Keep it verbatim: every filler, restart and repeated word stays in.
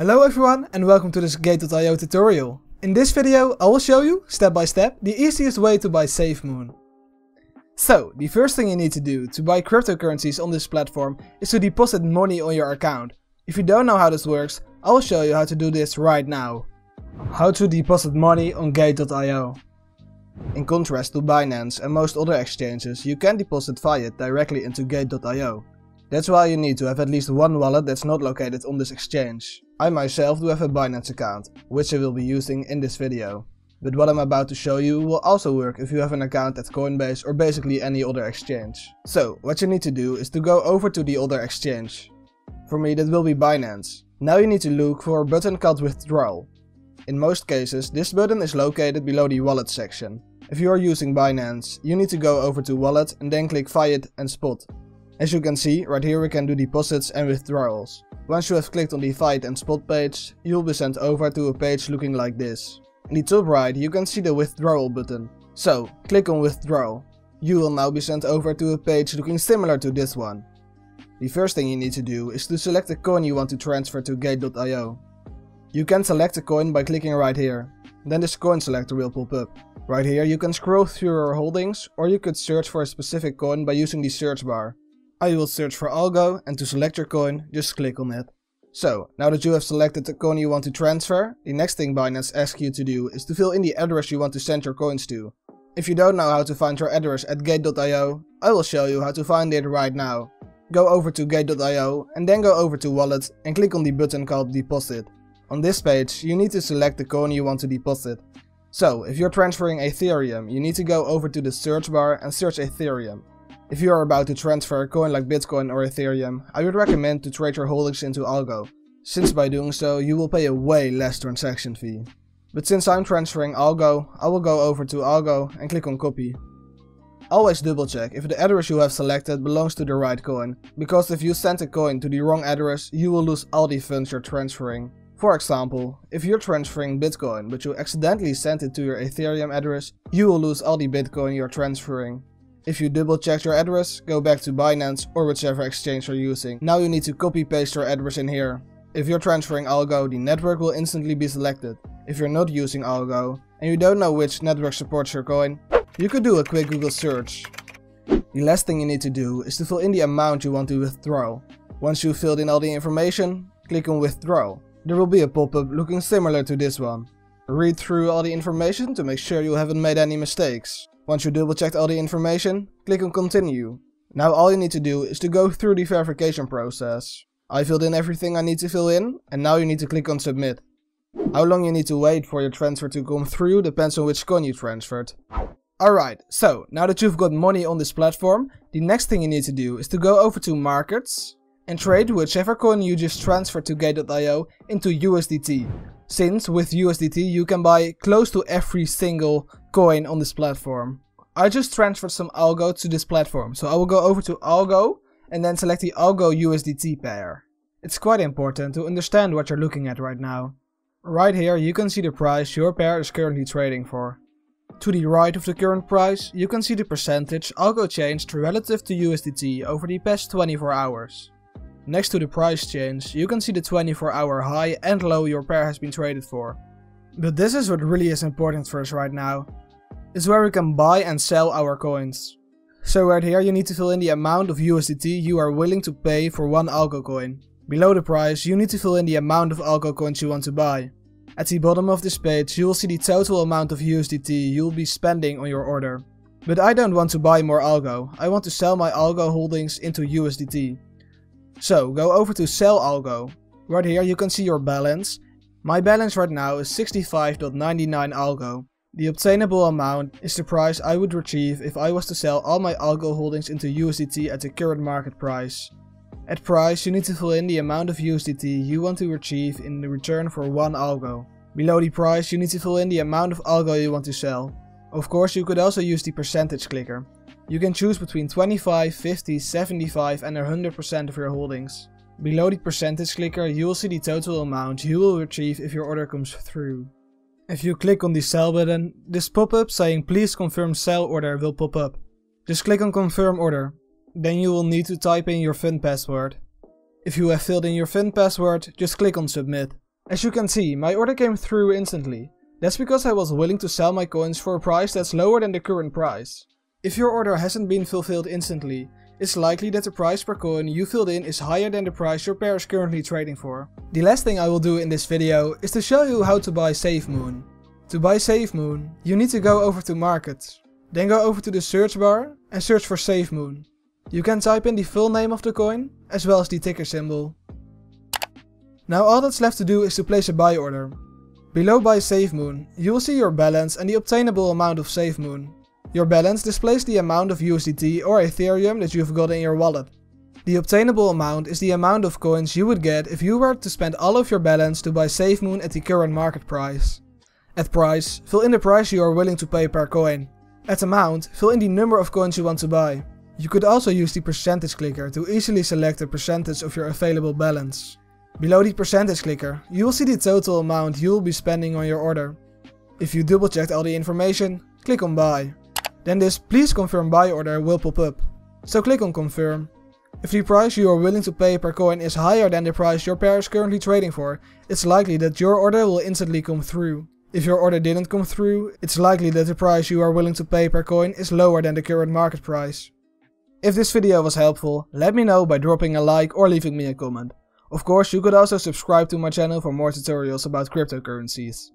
Hello everyone and welcome to this Gate dot i o tutorial. In this video I will show you, step by step, the easiest way to buy SafeMoon. So, the first thing you need to do to buy cryptocurrencies on this platform is to deposit money on your account. If you don't know how this works, I will show you how to do this right now. How to deposit money on Gate dot i o. In contrast to Binance and most other exchanges, you can deposit fiat directly into Gate dot i o. That's why you need to have at least one wallet that's not located on this exchange. I myself do have a Binance account, which I will be using in this video. But what I'm about to show you will also work if you have an account at Coinbase or basically any other exchange. So, what you need to do is to go over to the other exchange. For me that will be Binance. Now you need to look for a button called withdrawal. In most cases, this button is located below the wallet section. If you are using Binance, you need to go over to wallet and then click fiat and spot. As you can see, right here we can do deposits and withdrawals. Once you have clicked on the fiat and spot page, you'll be sent over to a page looking like this. In the top right you can see the withdrawal button. So, click on withdrawal. You will now be sent over to a page looking similar to this one. The first thing you need to do is to select the coin you want to transfer to Gate dot i o. You can select a coin by clicking right here. Then this coin selector will pop up. Right here you can scroll through your holdings, or you could search for a specific coin by using the search bar. I will search for Algo, and to select your coin, just click on it. So, now that you have selected the coin you want to transfer, the next thing Binance asks you to do is to fill in the address you want to send your coins to. If you don't know how to find your address at Gate dot i o, I will show you how to find it right now. Go over to Gate dot i o, and then go over to Wallet, and click on the button called Deposit. On this page, you need to select the coin you want to deposit. So, if you're transferring Ethereum, you need to go over to the search bar and search Ethereum. If you are about to transfer a coin like Bitcoin or Ethereum, I would recommend to trade your holdings into Algo, since by doing so you will pay a way less transaction fee. But since I'm transferring Algo, I will go over to Algo and click on copy. Always double check if the address you have selected belongs to the right coin, because if you send a coin to the wrong address you will lose all the funds you're transferring. For example, if you're transferring Bitcoin but you accidentally send it to your Ethereum address, you will lose all the Bitcoin you're transferring. If you double check your address, go back to Binance or whichever exchange you're using. Now you need to copy paste your address in here. If you're transferring Algo, the network will instantly be selected. If you're not using Algo and you don't know which network supports your coin, you could do a quick Google search. The last thing you need to do is to fill in the amount you want to withdraw. Once you've filled in all the information, click on withdraw. There will be a pop-up looking similar to this one. Read through all the information to make sure you haven't made any mistakes. Once you double checked all the information, click on continue. Now all you need to do is to go through the verification process. I filled in everything I need to fill in, and now you need to click on submit. How long you need to wait for your transfer to come through depends on which coin you transferred. Alright, so now that you've got money on this platform, the next thing you need to do is to go over to markets and trade whichever coin you just transferred to Gate dot i o into U S D T. Since with U S D T you can buy close to every single coin on this platform. I just transferred some Algo to this platform, so I will go over to Algo and then select the Algo U S D T pair. It's quite important to understand what you're looking at right now. Right here you can see the price your pair is currently trading for. To the right of the current price you can see the percentage Algo changed relative to U S D T over the past twenty-four hours. Next to the price change, you can see the twenty-four hour high and low your pair has been traded for. But this is what really is important for us right now. It's where we can buy and sell our coins. So right here you need to fill in the amount of U S D T you are willing to pay for one Algo coin. Below the price, you need to fill in the amount of Algo coins you want to buy. At the bottom of this page, you will see the total amount of U S D T you'll be spending on your order. But I don't want to buy more Algo, I want to sell my Algo holdings into U S D T. So, go over to Sell Algo. Right here you can see your balance. My balance right now is sixty-five ninety-nine Algo. The obtainable amount is the price I would retrieve if I was to sell all my Algo holdings into U S D T at the current market price. At price, you need to fill in the amount of U S D T you want to retrieve in return for one Algo. Below the price, you need to fill in the amount of Algo you want to sell. Of course, you could also use the percentage clicker. You can choose between twenty-five, fifty, seventy-five and one hundred percent of your holdings. Below the percentage clicker you will see the total amount you will retrieve if your order comes through. If you click on the sell button, this pop-up saying please confirm sell order will pop up. Just click on confirm order. Then you will need to type in your fund password. If you have filled in your fund password, just click on submit. As you can see, my order came through instantly. That's because I was willing to sell my coins for a price that's lower than the current price. If your order hasn't been fulfilled instantly, it's likely that the price per coin you filled in is higher than the price your pair is currently trading for. The last thing I will do in this video is to show you how to buy SafeMoon. To buy SafeMoon, you need to go over to Markets. Then go over to the search bar and search for SafeMoon. You can type in the full name of the coin, as well as the ticker symbol. Now all that's left to do is to place a buy order. Below Buy SafeMoon, you will see your balance and the obtainable amount of SafeMoon. Your balance displays the amount of U S D T or Ethereum that you've got in your wallet. The obtainable amount is the amount of coins you would get if you were to spend all of your balance to buy SafeMoon at the current market price. At price, fill in the price you are willing to pay per coin. At amount, fill in the number of coins you want to buy. You could also use the percentage clicker to easily select a percentage of your available balance. Below the percentage clicker, you will see the total amount you will be spending on your order. If you double checked all the information, click on Buy. Then this Please Confirm Buy order will pop up, so click on Confirm. If the price you are willing to pay per coin is higher than the price your pair is currently trading for, it's likely that your order will instantly come through. If your order didn't come through, it's likely that the price you are willing to pay per coin is lower than the current market price. If this video was helpful, let me know by dropping a like or leaving me a comment. Of course, you could also subscribe to my channel for more tutorials about cryptocurrencies.